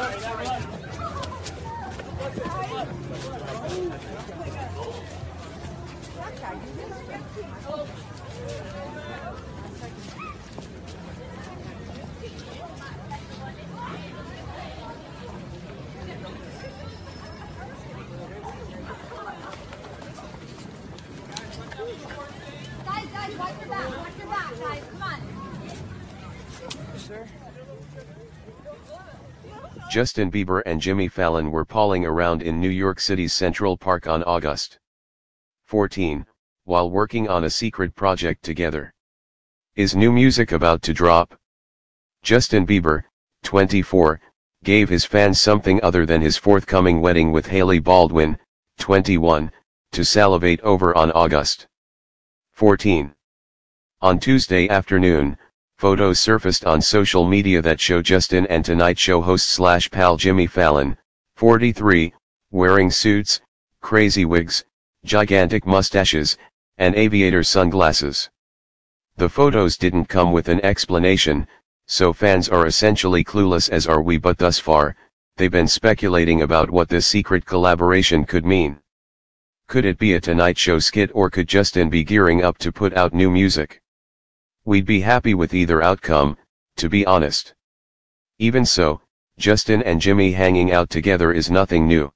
Guys, watch your back, guys, come on. Sir? Justin Bieber and Jimmy Fallon were palling around in New York City's Central Park on August 14, while working on a secret project together. Is new music about to drop? Justin Bieber, 24, gave his fans something other than his forthcoming wedding with Hailey Baldwin, 21, to salivate over on August 14. On Tuesday afternoon, photos surfaced on social media that show Justin and Tonight Show host/pal Jimmy Fallon, 43, wearing suits, crazy wigs, gigantic mustaches, and aviator sunglasses. The photos didn't come with an explanation, so fans are essentially clueless, as are we, but thus far, they've been speculating about what this secret collaboration could mean. Could it be a Tonight Show skit, or could Justin be gearing up to put out new music? We'd be happy with either outcome, to be honest. Even so, Justin and Jimmy hanging out together is nothing new.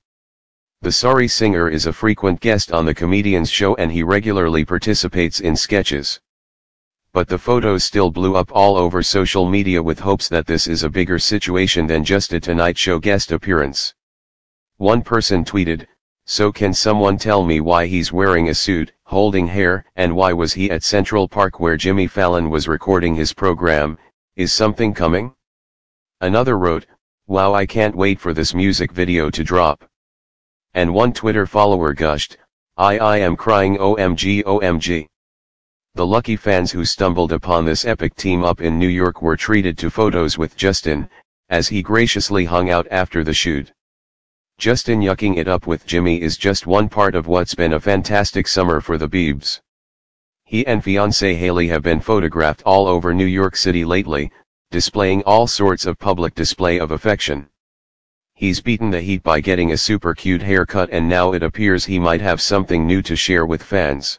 The sorry singer is a frequent guest on the Comedian's Show, and he regularly participates in sketches. But the photos still blew up all over social media, with hopes that this is a bigger situation than just a Tonight Show guest appearance. One person tweeted, "So can someone tell me why he's wearing a suit, holding hair, and why was he at Central Park where Jimmy Fallon was recording his program? Is something coming?" Another wrote, "Wow, I can't wait for this music video to drop." And one Twitter follower gushed, I am crying, OMG, OMG. The lucky fans who stumbled upon this epic team-up in New York were treated to photos with Justin, as he graciously hung out after the shoot. Justin yucking it up with Jimmy is just one part of what's been a fantastic summer for the Biebs. He and fiancée Hailey have been photographed all over New York City lately, displaying all sorts of public display of affection. He's beaten the heat by getting a super cute haircut, and now it appears he might have something new to share with fans.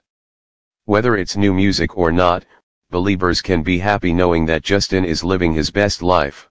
Whether it's new music or not, believers can be happy knowing that Justin is living his best life.